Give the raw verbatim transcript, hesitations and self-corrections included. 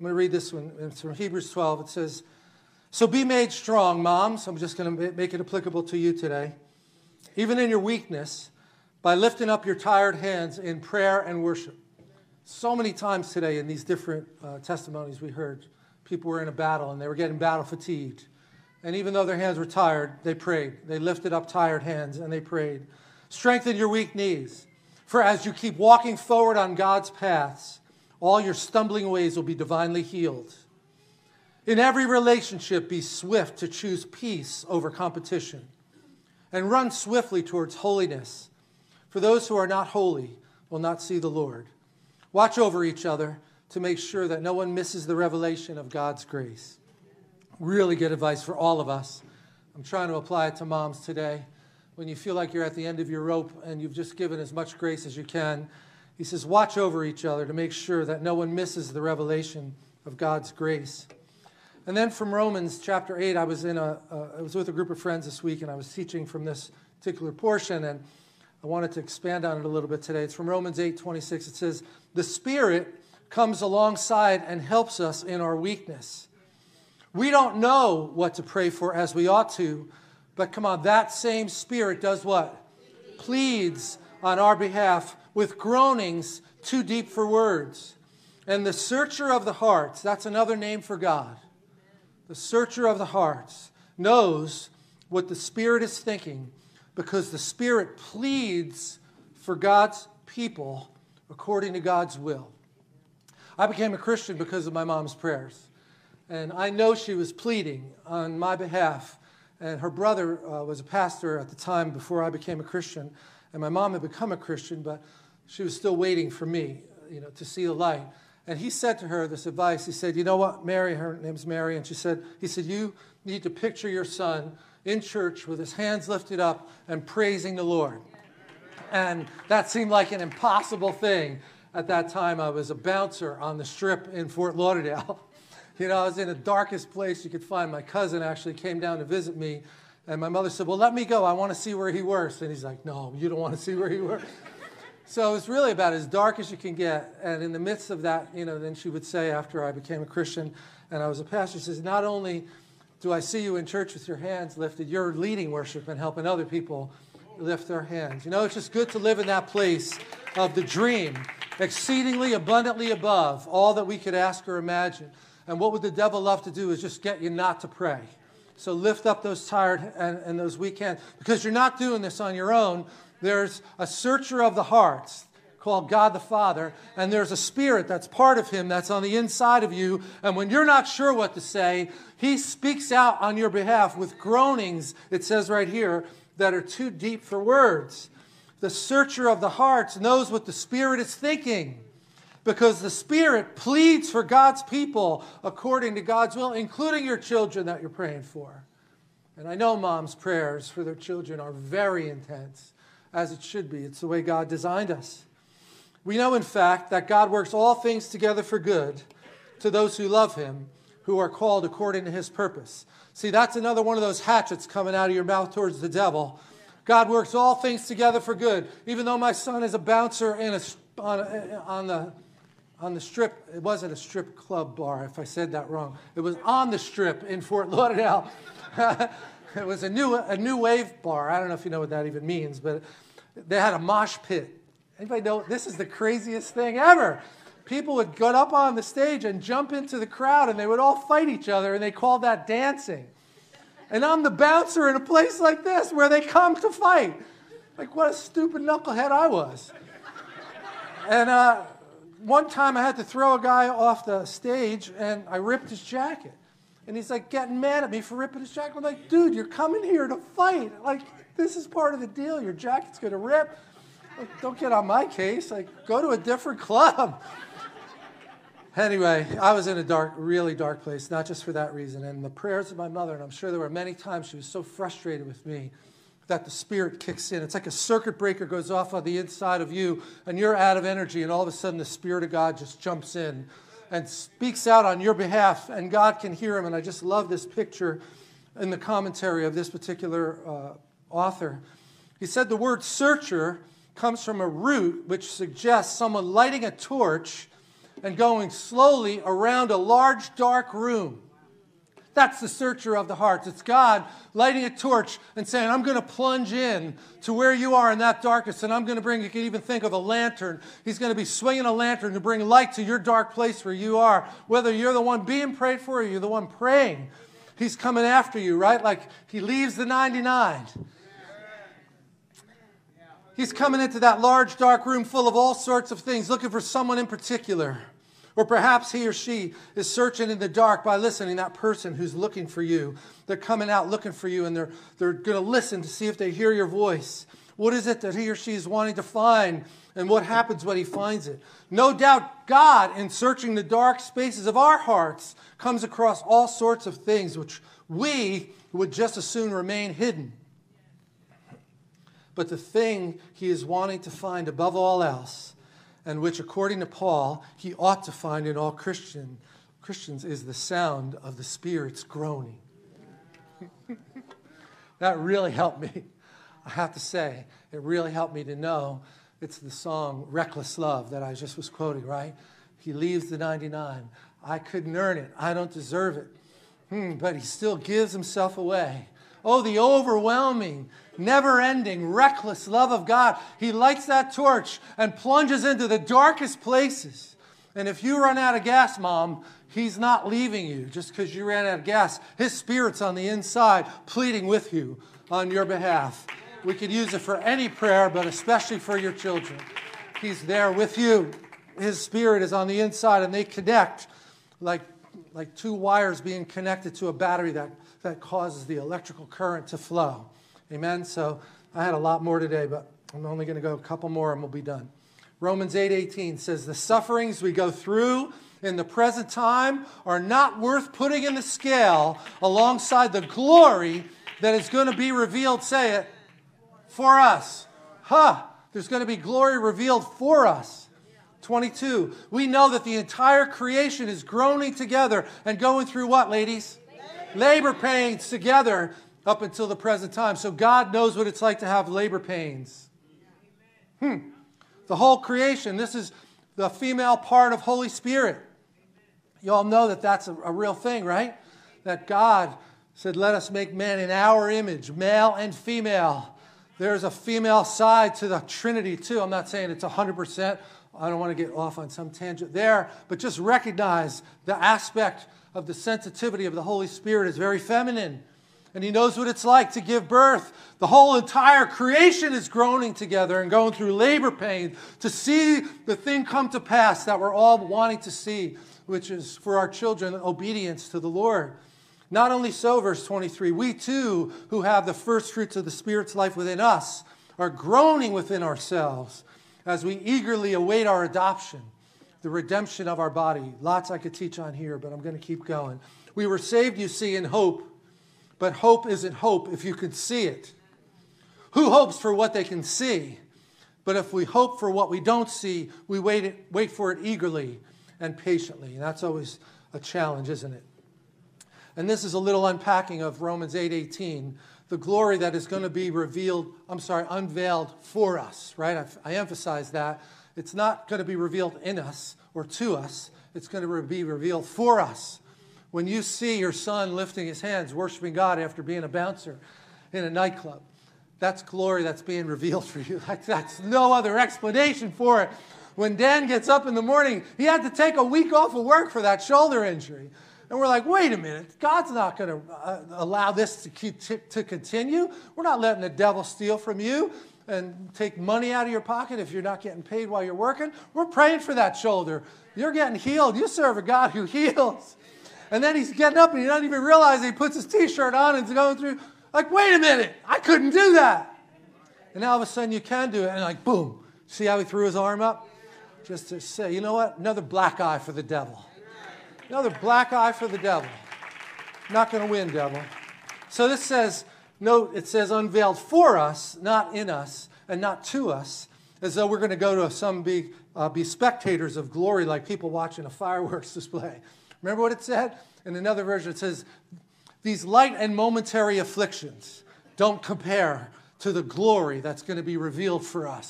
I'm going to read this one. It's from Hebrews twelve. It says, so be made strong, moms. I'm just going to make it applicable to you today. Even in your weakness, by lifting up your tired hands in prayer and worship. So many times today in these different uh, testimonies we heard, people were in a battle and they were getting battle fatigued. And even though their hands were tired, they prayed. They lifted up tired hands and they prayed. Strengthen your weak knees. For as you keep walking forward on God's paths, all your stumbling ways will be divinely healed. In every relationship, be swift to choose peace over competition, and run swiftly towards holiness. For those who are not holy will not see the Lord. Watch over each other to make sure that no one misses the revelation of God's grace. Really good advice for all of us. I'm trying to apply it to moms today. When you feel like you're at the end of your rope and you've just given as much grace as you can, he says, watch over each other to make sure that no one misses the revelation of God's grace. And then from Romans chapter eight, I was in a, uh, I was with a group of friends this week, and I was teaching from this particular portion, and I wanted to expand on it a little bit today. It's from Romans eight twenty-six. It says, the Spirit comes alongside and helps us in our weakness. We don't know what to pray for as we ought to, but come on, that same Spirit does what? Pleads on our behalf with groanings too deep for words. And the searcher of the hearts, that's another name for God. The searcher of the hearts knows what the Spirit is thinking, because the Spirit pleads for God's people according to God's will. I became a Christian because of my mom's prayers. And I know she was pleading on my behalf. And her brother uh, was a pastor at the time before I became a Christian. And my mom had become a Christian, but she was still waiting for me, you know, to see the light. And he said to her this advice. He said, you know what, Mary, her name's Mary, and she said, he said, you need to picture your son in church with his hands lifted up and praising the Lord. And that seemed like an impossible thing. At that time, I was a bouncer on the strip in Fort Lauderdale. You know, I was in the darkest place you could find. My cousin actually came down to visit me, and my mother said, well, let me go. I want to see where he works. And he's like, no, you don't want to see where he works. So it was really about as dark as you can get. And in the midst of that, you know, then she would say, after I became a Christian and I was a pastor, she says, not only do I see you in church with your hands lifted, you're leading worship and helping other people lift their hands. You know, it's just good to live in that place of the dream, exceedingly abundantly above all that we could ask or imagine. And what would the devil love to do is just get you not to pray. So lift up those tired and, and those weak hands, because you're not doing this on your own. There's a searcher of the hearts called God the Father, and there's a Spirit that's part of him that's on the inside of you. And when you're not sure what to say, he speaks out on your behalf with groanings, it says right here, that are too deep for words. The searcher of the hearts knows what the Spirit is thinking, because the Spirit pleads for God's people according to God's will, including your children that you're praying for. And I know moms' prayers for their children are very intense, as it should be. It's the way God designed us. We know, in fact, that God works all things together for good to those who love him, who are called according to his purpose. See, that's another one of those hatchets coming out of your mouth towards the devil. God works all things together for good. Even though my son is a bouncer in a, on, a, on, the, on the strip, it wasn't a strip club bar, if I said that wrong. It was on the strip in Fort Lauderdale. It was a new, a new wave bar. I don't know if you know what that even means, but they had a mosh pit. Anybody know? This is the craziest thing ever. People would get up on the stage and jump into the crowd, and they would all fight each other, and they called that dancing. And I'm the bouncer in a place like this where they come to fight. Like, what a stupid knucklehead I was. And uh, one time I had to throw a guy off the stage, and I ripped his jacket. And he's like getting mad at me for ripping his jacket. I'm like, dude, you're coming here to fight. Like, this is part of the deal. Your jacket's going to rip. Like, don't get on my case. Like, go to a different club. Anyway, I was in a dark, really dark place, not just for that reason. And the prayers of my mother, and I'm sure there were many times she was so frustrated with me that the Spirit kicks in. It's like a circuit breaker goes off on the inside of you, and you're out of energy, and all of a sudden the Spirit of God just jumps in and speaks out on your behalf, and God can hear him. And I just love this picture in the commentary of this particular uh, author. He said the word searcher comes from a root which suggests someone lighting a torch and going slowly around a large dark room. That's the searcher of the hearts. It's God lighting a torch and saying, I'm going to plunge in to where you are in that darkness, and I'm going to bring, you can even think of a lantern. He's going to be swinging a lantern to bring light to your dark place where you are. Whether you're the one being prayed for or you're the one praying, he's coming after you, right? Like he leaves the ninety-nine. He's coming into that large dark room full of all sorts of things, looking for someone in particular. Or perhaps he or she is searching in the dark by listening to that person who's looking for you. They're coming out looking for you, and they're, they're going to listen to see if they hear your voice. What is it that he or she is wanting to find, and what happens when he finds it? No doubt God, in searching the dark spaces of our hearts, comes across all sorts of things which we would just as soon remain hidden. But the thing he is wanting to find above all else, and which, according to Paul, he ought to find in all Christian, Christians, is the sound of the Spirit's groaning. That really helped me. I have to say, it really helped me to know it's the song Reckless Love that I just was quoting, right? He leaves the ninety-nine. I couldn't earn it. I don't deserve it. Hmm, but he still gives himself away. Oh, the overwhelming, never-ending, reckless love of God. He lights that torch and plunges into the darkest places. And if you run out of gas, Mom, he's not leaving you just because you ran out of gas. His Spirit's on the inside pleading with you on your behalf. We could use it for any prayer, but especially for your children. He's there with you. His Spirit is on the inside, and they connect like, like two wires being connected to a battery that, that causes the electrical current to flow. Amen? So I had a lot more today, but I'm only going to go a couple more and we'll be done. Romans eight eighteen says, the sufferings we go through in the present time are not worth putting in the scale alongside the glory that is going to be revealed, say it, for us. Huh, there's going to be glory revealed for us. twenty-two, we know that the entire creation is groaning together and going through what, ladies? Labor, labor pains together up until the present time. So God knows what it's like to have labor pains. Hmm. The whole creation, this is the female part of Holy Spirit. You all know that that's a, a real thing, right? That God said, let us make man in our image, male and female. There's a female side to the Trinity too. I'm not saying it's one hundred percent. I don't want to get off on some tangent there, but just recognize the aspect of the sensitivity of the Holy Spirit is very feminine. And he knows what it's like to give birth. The whole entire creation is groaning together and going through labor pain to see the thing come to pass that we're all wanting to see, which is for our children, obedience to the Lord. Not only so, verse twenty-three, we too who have the first fruits of the Spirit's life within us are groaning within ourselves as we eagerly await our adoption, the redemption of our body. Lots I could teach on here, but I'm going to keep going. We were saved, you see, in hope. But hope isn't hope if you can see it. Who hopes for what they can see? But if we hope for what we don't see, we wait, it, wait for it eagerly and patiently. And that's always a challenge, isn't it? And this is a little unpacking of Romans eight eighteen, the glory that is going to be revealed, I'm sorry, unveiled for us, right? I, I emphasize that. It's not going to be revealed in us or to us. It's going to be revealed for us. When you see your son lifting his hands, worshiping God after being a bouncer in a nightclub, that's glory that's being revealed for you. Like, that's no other explanation for it. When Dan gets up in the morning, he had to take a week off of work for that shoulder injury. And we're like, wait a minute, God's not going to uh, allow this to, keep to continue. We're not letting the devil steal from you and take money out of your pocket if you're not getting paid while you're working. We're praying for that shoulder. You're getting healed. You serve a God who heals. And then he's getting up and he doesn't even realize he puts his t-shirt on and is going through, like, wait a minute, I couldn't do that. And now all of a sudden you can do it, and like, boom. See how he threw his arm up? Just to say, you know what? Another black eye for the devil. Another black eye for the devil. Not going to win, devil. So this says, note, it says unveiled for us, not in us, and not to us, as though we're going to go to some be, uh, be spectators of glory like people watching a fireworks display. Remember what it said? In another version, it says, these light and momentary afflictions don't compare to the glory that's going to be revealed for us